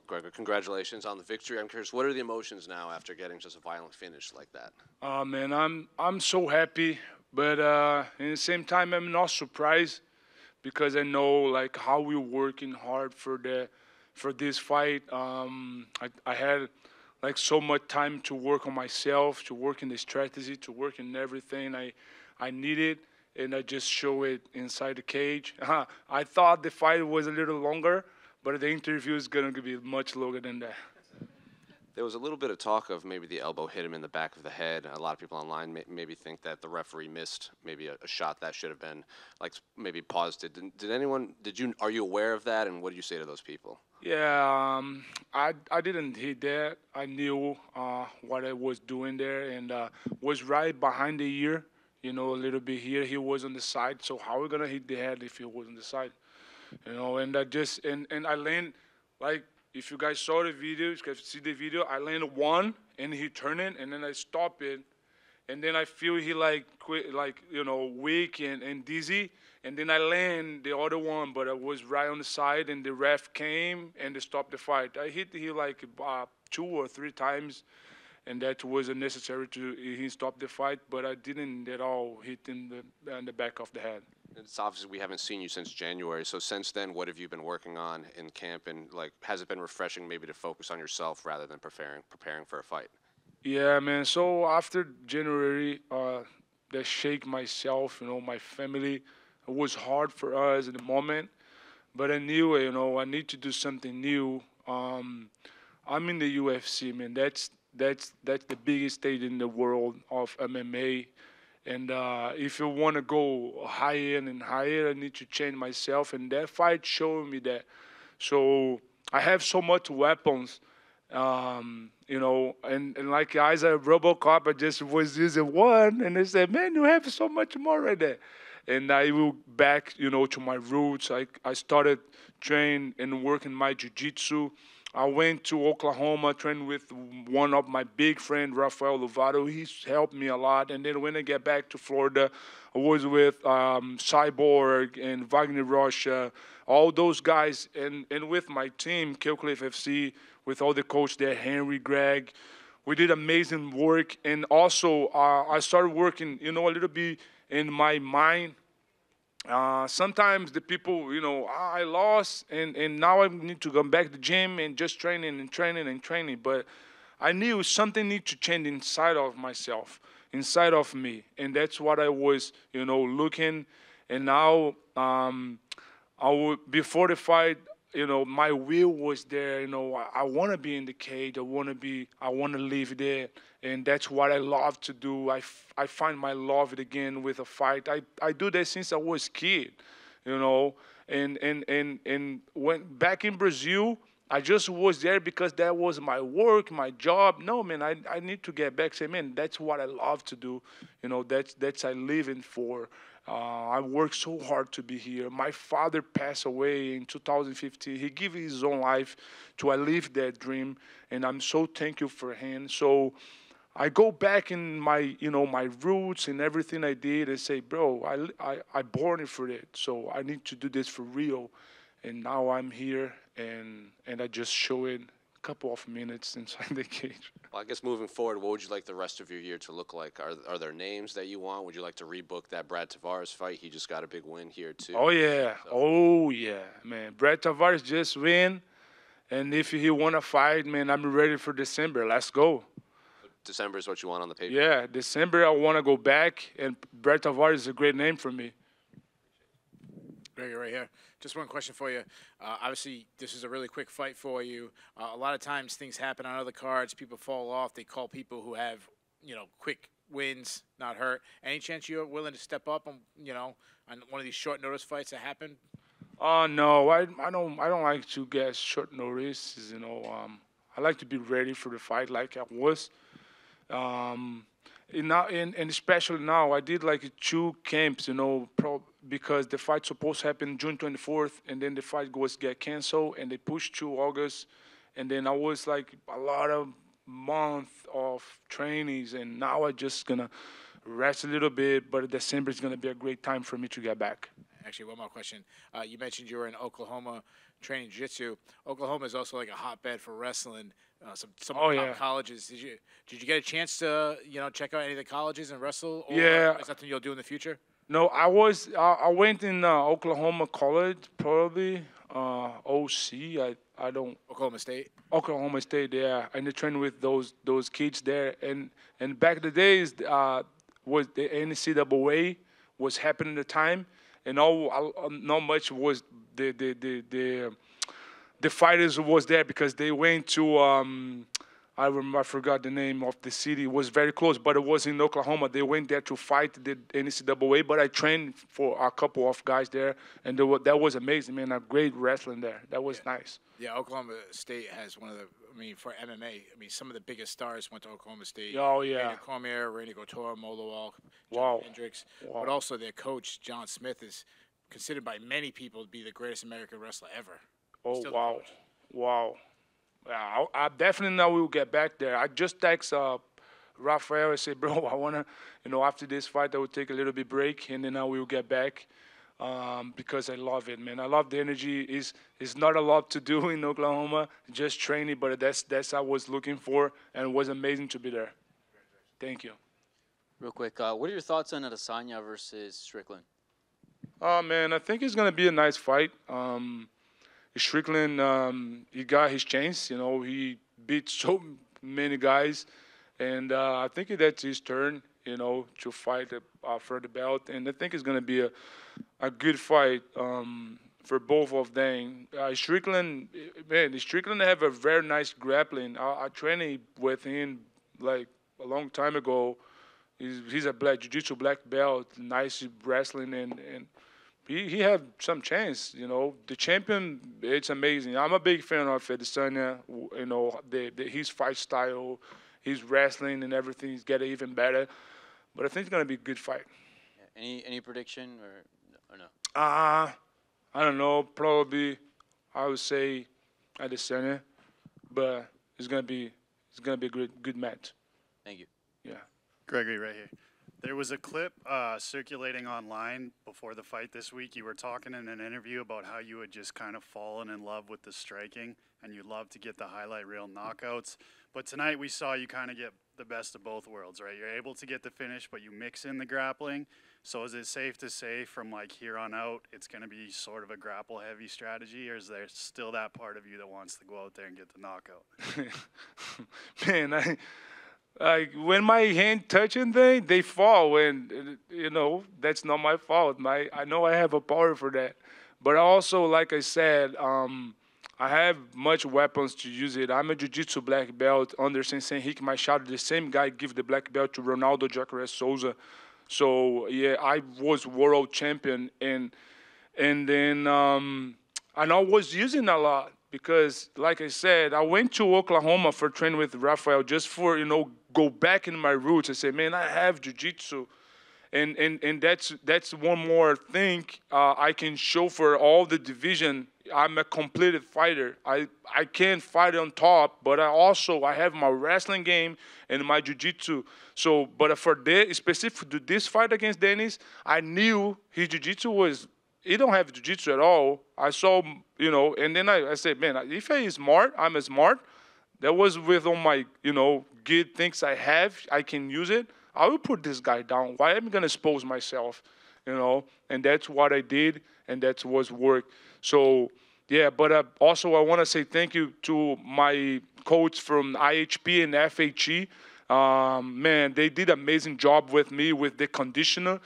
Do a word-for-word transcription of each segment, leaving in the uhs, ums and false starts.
Well, Gregor, congratulations on the victory. I'm curious, what are the emotions now after getting just a violent finish like that? Uh, man, I'm I'm so happy, but uh, at the same time, I'm not surprised because I know like how we're working hard for the for this fight. Um, I, I had like so much time to work on myself, to work in the strategy, to work in everything I I needed. And I just show it inside the cage. Uh, I thought the fight was a little longer, but the interview is going to be much longer than that. There was a little bit of talk of maybe the elbow hit him in the back of the head. A lot of people online may maybe think that the referee missed maybe a, a shot that should have been like maybe paused. Did, did anyone, did you, are you aware of that? And what do you say to those people? Yeah, um, I, I didn't hit that. I knew uh, what I was doing there and uh, was right behind the ear. You know, a little bit here. He was on the side, so how are we gonna hit the head if he was on the side? You know, and I just and and I land like if you guys saw the video, if you guys see the video, I landed one and he turned it, and then I stop it, and then I feel he like quit, like you know, weak and, and dizzy, and then I land the other one, but I was right on the side, and the ref came and they stopped the fight. I hit he like uh, two or three times. And that was unnecessary to he stopped the fight, but I didn't at all hit in the on the back of the head. It's obvious we haven't seen you since January. So since then, what have you been working on in camp? And like, has it been refreshing maybe to focus on yourself rather than preparing preparing for a fight? Yeah, man. So after January, uh, that shake myself, you know, my family. It was hard for us in the moment, but I knew, you know, I need to do something new. Um, I'm in the U F C, man. That's That's that's the biggest stage in the world of M M A, and uh, if you want to go higher and higher, I need to change myself. And that fight showed me that. So I have so much weapons, um, you know, and, and like guys at RoboCop, I just was using one, and they said, "Man, you have so much more right there." And I will back, you know, to my roots. I I started training and working my jiu-jitsu. I went to Oklahoma, trained with one of my big friend, Rafael Lovato. He's helped me a lot. And then when I get back to Florida, I was with um, Cyborg and Wagner Rocha, all those guys, and, and with my team, Kilcliffe F C, with all the coach there, Henry, Greg. We did amazing work. And also, uh, I started working, you know, a little bit in my mind. Uh, sometimes the people, you know, ah, I lost, and, and now I need to go back to the gym and just training and training and training. But I knew something needed to change inside of myself, inside of me. And that's what I was, you know, looking. And now, um, I would, before the fight, you know, my will was there. You know, I, I want to be in the cage. I want to be, I want to live there. And that's what I love to do. I, f I find my love again with a fight. I, I do that since I was a kid, you know. And, and, and, and when back in Brazil, I just was there because that was my work, my job. No, man, I, I need to get back. Say, man, that's what I love to do. You know, that's, that's I live in for. Uh, I worked so hard to be here. My father passed away in two thousand fifteen. He gave his own life to I live that dream, and I'm so thankful for him. So I go back in my, you know, my roots and everything I did and say, bro, I, I, I born for it. So I need to do this for real. And now I'm here, and, and I just show it a couple of minutes inside the cage. Well, I guess moving forward, what would you like the rest of your year to look like? Are, are there names that you want? Would you like to rebook that Brad Tavares fight? He just got a big win here, too. Oh, yeah. So. Oh, yeah, man. Brad Tavares just win. And if he want to fight, man, I'm ready for December. Let's go. December is what you want on the paper? Yeah, December I want to go back, and Brad Tavares is a great name for me. Gregor, right here. Just one question for you. Uh, obviously, this is a really quick fight for you. Uh, a lot of times things happen on other cards. People fall off. They call people who have, you know, quick wins, not hurt. Any chance you're willing to step up on, you know, on one of these short notice fights that happen? Oh, uh, no. I, I, don't, I don't like to get short notices, you know. Um, I like to be ready for the fight like I was. Um, and, now, and, and especially now, I did like two camps, you know, pro because the fight's supposed to happen June twenty-fourth, and then the fight goes get canceled, and they pushed to August. And then I was like a lot of month of trainings, and now I just gonna rest a little bit, but December is gonna be a great time for me to get back. Actually, one more question. Uh, you mentioned you were in Oklahoma training jiu-jitsu. Oklahoma is also like a hotbed for wrestling. Uh, some some oh, top yeah. colleges. Did you did you get a chance to you know check out any of the colleges and wrestle? Or yeah. Is that something you'll do in the future? No, I was I, I went in uh, Oklahoma College probably. Uh, O C, I I don't Oklahoma State. Oklahoma State, yeah, and they trained with those those kids there, and and back in the days, uh, was the N C double A was happening at the time, and all not much was the the the the, the fighters was there because they went to um, I remember I forgot the name of the city. It was very close, but it was in Oklahoma. They went there to fight the N C double A, but I trained for a couple of guys there, and there were, that was amazing, man. A great wrestling there. That was yeah. nice. Yeah, Oklahoma State has one of the, I mean, for M M A, I mean, some of the biggest stars went to Oklahoma State. Oh, yeah. Randy Cormier, Randy Couture, Molo Walk, Hendricks. Wow. But also their coach, John Smith, is considered by many people to be the greatest American wrestler ever. Oh, Still wow. Wow. I, I definitely know we will get back there. I just text uh, Rafael and say, bro, I want to, you know, after this fight, I will take a little bit break, and then I will get back um, because I love it, man. I love the energy. It's, it's not a lot to do in Oklahoma, just training, but that's, that's what I was looking for, and it was amazing to be there. Thank you. Real quick, uh, what are your thoughts on Adesanya versus Strickland? Oh, uh, man, I think it's going to be a nice fight. Um, Strickland, um, he got his chance. You know, he beat so many guys, and uh, I think that's his turn. You know, to fight uh, for the belt, and I think it's gonna be a a good fight um, for both of them. Uh, Strickland, man, Strickland have a very nice grappling. I, I trained with him like a long time ago. He's he's a black jiu-jitsu black belt, nice wrestling, and and. He, he had some chance, you know. The champion, it's amazing. I'm a big fan of Adesanya, you know, the, the, his fight style, his wrestling and everything. He's getting even better. But I think it's going to be a good fight. Yeah. Any any prediction or, or no? Uh, I don't know. Probably I would say Adesanya. But it's going to be it's going to be a good, good match. Thank you. Yeah. Gregory right here. There was a clip uh, circulating online before the fight this week. You were talking in an interview about how you had just kind of fallen in love with the striking, and you love to get the highlight reel knockouts. But tonight we saw you kind of get the best of both worlds, right? You're able to get the finish, but you mix in the grappling. So is it safe to say from like here on out it's going to be sort of a grapple-heavy strategy, or is there still that part of you that wants to go out there and get the knockout? Man, I... Like, when my hand touching thing, they fall, and, you know, that's not my fault. My, I know I have a power for that. But also, like I said, um, I have much weapons to use it. I'm a jiu-jitsu black belt under Sensei Henrique Machado. The same guy give the black belt to Ronaldo Jacaré Souza. So, yeah, I was world champion, and and then um, and I was using a lot. Because, like I said, I went to Oklahoma for training with Rafael just for, you know, go back in my roots and say, man, I have jiu-jitsu. And, and, and that's, that's one more thing uh, I can show for all the division. I'm a completed fighter. I, I can fight on top, but I also I have my wrestling game and my jiu-jitsu. So, but for the, specific to this fight against Dennis, I knew his jiu-jitsu was – he don't have jiu-jitsu at all. I saw, you know, and then I, I said, man, if I is smart, I'm a smart. That was with all my, you know, good things I have. I can use it. I will put this guy down. Why am I going to expose myself, you know? And that's what I did, and that's what's worked. So, yeah, but uh, also I want to say thank you to my coach from I H P and F H E. Um, man, they did an amazing job with me with the conditioner.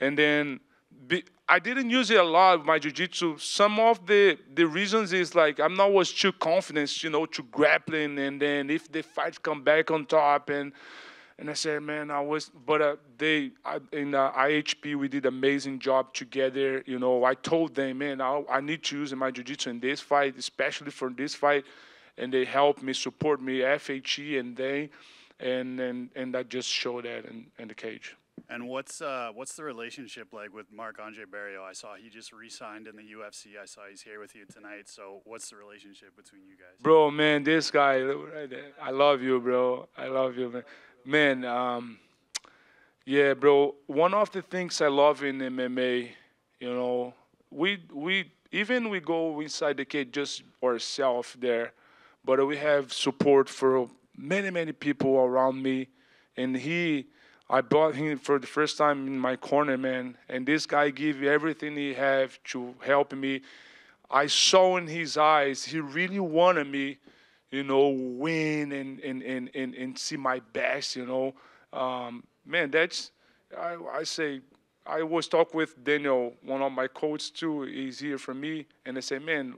And then be, I didn't use it a lot with my jiu-jitsu. Some of the, the reasons is like I'm not was too confident, you know, to grappling, and then if the fight come back on top, and and I said, man, I was, but uh, they I, in uh, I H P we did amazing job together. You know, I told them, man, I I need to use my jiu-jitsu in this fight, especially for this fight, and they helped me, support me, F H E and they, and and and I just showed that in, in the cage. And what's uh, what's the relationship like with Mark-André Barriault? I saw he just re-signed in the U F C. I saw he's here with you tonight. So what's the relationship between you guys? Bro, man, this guy, right there, I love you, bro. I love you, man. Man, um, yeah, bro, one of the things I love in M M A, You know, we we even we go inside the cage just ourselves there, but we have support for many many people around me, and he. I bought him for the first time in my corner, man. And this guy gave everything he had to help me. I saw in his eyes, he really wanted me, you know, win and, and, and, and, and see my best, you know. Um, man, that's, I, I say, I always talk with Daniel, one of my coaches too, he's here for me. And I say, man,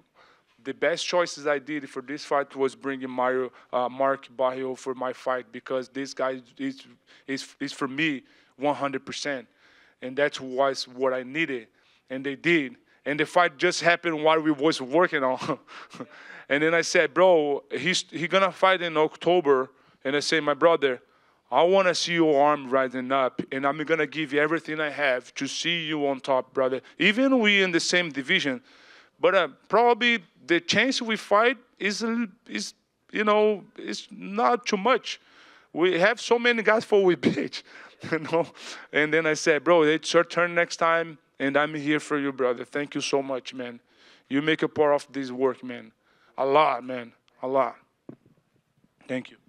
the best choices I did for this fight was bringing Mario, uh, Mark Barriault for my fight, because this guy is, is, is for me one hundred percent. And that's was what I needed. And they did. And the fight just happened while we was working on. And then I said, bro, he's he going to fight in October. And I said, my brother, I want to see your arm rising up. And I'm going to give you everything I have to see you on top, brother. Even we in the same division. But uh, probably the chance we fight is, is, you know, it's not too much. We have so many guys for we bitch, you know. And then I said, bro, it's your turn next time, and I'm here for you, brother. Thank you so much, man. You make a part of this work, man. A lot, man. A lot. Thank you.